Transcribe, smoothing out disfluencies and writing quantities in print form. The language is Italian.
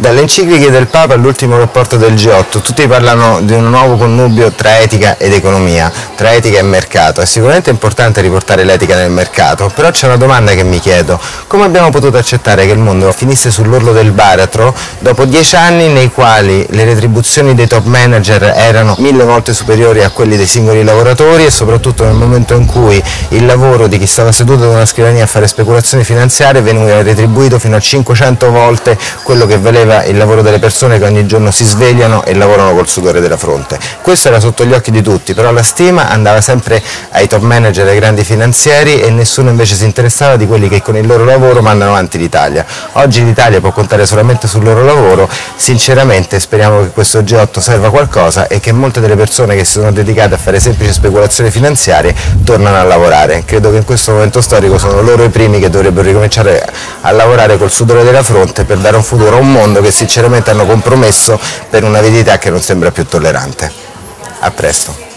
Dalle encicliche del Papa all'ultimo rapporto del G8, tutti parlano di un nuovo connubio tra etica ed economia, tra etica e mercato. È sicuramente importante riportare l'etica nel mercato, però c'è una domanda che mi chiedo: come abbiamo potuto accettare che il mondo finisse sull'orlo del baratro dopo 10 anni nei quali le retribuzioni dei top manager erano 1000 volte superiori a quelli dei singoli lavoratori, e soprattutto nel momento in cui il lavoro di chi stava seduto ad una scrivania a fare speculazioni finanziarie veniva retribuito fino a 500 volte quello che valeva il lavoro delle persone che ogni giorno si svegliano e lavorano col sudore della fronte. Questo era sotto gli occhi di tutti, però la stima andava sempre ai top manager e ai grandi finanzieri e nessuno invece si interessava di quelli che con il loro lavoro mandano avanti l'Italia. Oggi l'Italia può contare solamente sul loro lavoro. Sinceramente speriamo che questo G8 serva a qualcosa e che molte delle persone che si sono dedicate a fare semplici speculazioni finanziarie tornano a lavorare. Credo che in questo momento storico sono loro i primi che dovrebbero ricominciare a lavorare col sudore della fronte per dare un futuro a un mondo che sinceramente hanno compromesso per un'avidità che non sembra più tollerante. A presto.